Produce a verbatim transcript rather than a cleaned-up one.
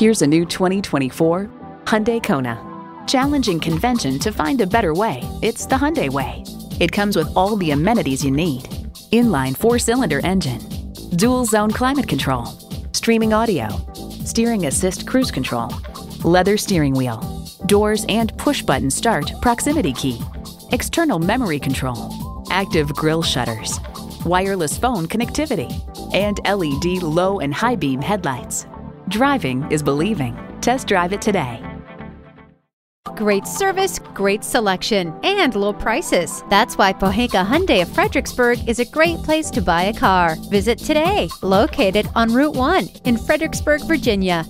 Here's a new twenty twenty-four Hyundai Kona. Challenging convention to find a better way, it's the Hyundai way. It comes with all the amenities you need. Inline four-cylinder engine, dual zone climate control, streaming audio, steering assist cruise control, leather steering wheel, doors and push button start proximity key, external memory control, active grille shutters, wireless phone connectivity, and L E D low and high beam headlights. Driving is believing. Test drive it today. Great service, great selection, and low prices. That's why Pohanka Hyundai of Fredericksburg is a great place to buy a car. Visit today, located on Route one in Fredericksburg, Virginia.